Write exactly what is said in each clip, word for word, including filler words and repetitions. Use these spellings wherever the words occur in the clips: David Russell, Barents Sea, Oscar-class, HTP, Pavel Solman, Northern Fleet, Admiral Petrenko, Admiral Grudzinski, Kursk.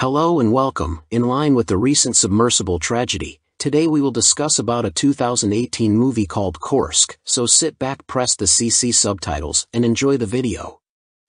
Hello and welcome. In line with the recent submersible tragedy, today we will discuss about a two thousand eighteen movie called Kursk, so sit back, press the C C subtitles, and enjoy the video.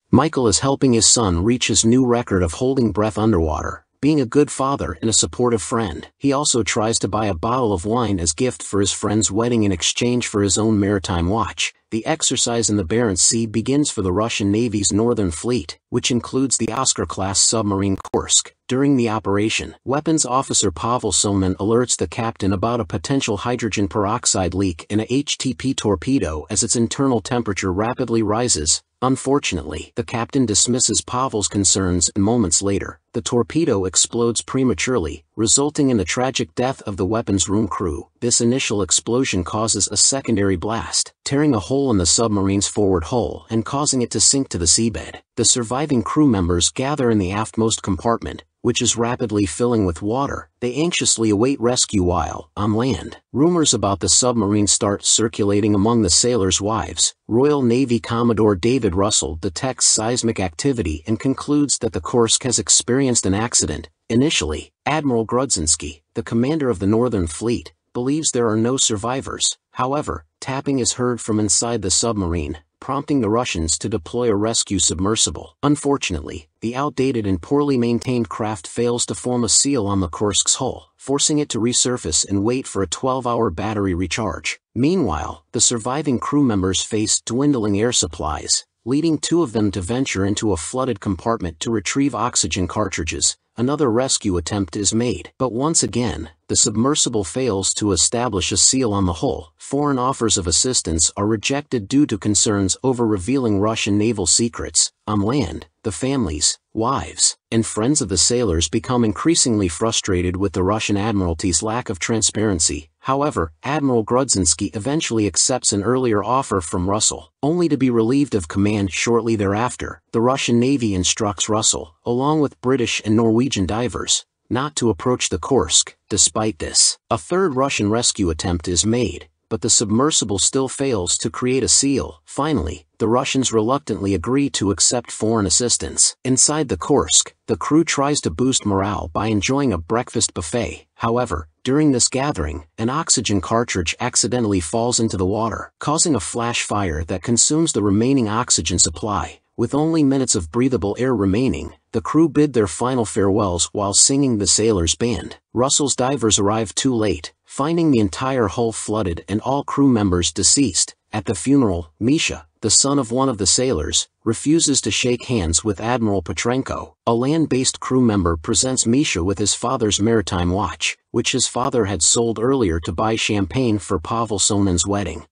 Michael is helping his son reach his new record of holding breath underwater, being a good father and a supportive friend. He also tries to buy a bottle of wine as gift for his friend's wedding in exchange for his own maritime watch. The exercise in the Barents Sea begins for the Russian Navy's Northern Fleet, which includes the Oscar-class submarine Kursk. During the operation, weapons officer Pavel Solman alerts the captain about a potential hydrogen peroxide leak in a H T P torpedo as its internal temperature rapidly rises. Unfortunately, the captain dismisses Pavel's concerns, and moments later, the torpedo explodes prematurely, resulting in the tragic death of the weapons room crew. This initial explosion causes a secondary blast, tearing a hole in the submarine's forward hull and causing it to sink to the seabed. The surviving crew members gather in the aftmost compartment, which is rapidly filling with water. They anxiously await rescue while on land. Rumors about the submarine start circulating among the sailors' wives. Royal Navy Commodore David Russell detects seismic activity and concludes that the Kursk has experienced an accident. Initially, Admiral Grudzinski, the commander of the Northern Fleet, believes there are no survivors. However, tapping is heard from inside the submarine, prompting the Russians to deploy a rescue submersible. Unfortunately, the outdated and poorly maintained craft fails to form a seal on the Kursk's hull, forcing it to resurface and wait for a twelve-hour battery recharge. Meanwhile, the surviving crew members face dwindling air supplies, leading two of them to venture into a flooded compartment to retrieve oxygen cartridges. Another rescue attempt is made, but once again, the submersible fails to establish a seal on the hull. Foreign offers of assistance are rejected due to concerns over revealing Russian naval secrets. On land, the families, wives, and friends of the sailors become increasingly frustrated with the Russian Admiralty's lack of transparency. However, Admiral Grudzinski eventually accepts an earlier offer from Russell, only to be relieved of command shortly thereafter. The Russian Navy instructs Russell, along with British and Norwegian divers, not to approach the Kursk. Despite this, a third Russian rescue attempt is made, but the submersible still fails to create a seal. Finally, the Russians reluctantly agree to accept foreign assistance. Inside the Kursk, the crew tries to boost morale by enjoying a breakfast buffet. However, during this gathering, an oxygen cartridge accidentally falls into the water, causing a flash fire that consumes the remaining oxygen supply. With only minutes of breathable air remaining, the crew bid their final farewells while singing the sailors' band. Russell's divers arrive too late, finding the entire hull flooded and all crew members deceased. At the funeral, Misha, the son of one of the sailors, refuses to shake hands with Admiral Petrenko. A land-based crew member presents Misha with his father's maritime watch, which his father had sold earlier to buy champagne for Pavel Solman's wedding.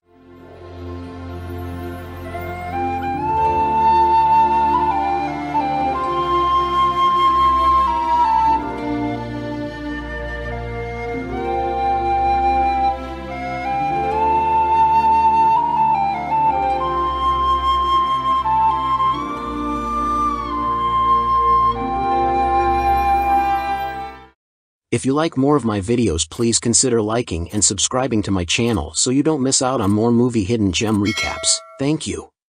If you like more of my videos, please consider liking and subscribing to my channel so you don't miss out on more movie hidden gem recaps. Thank you.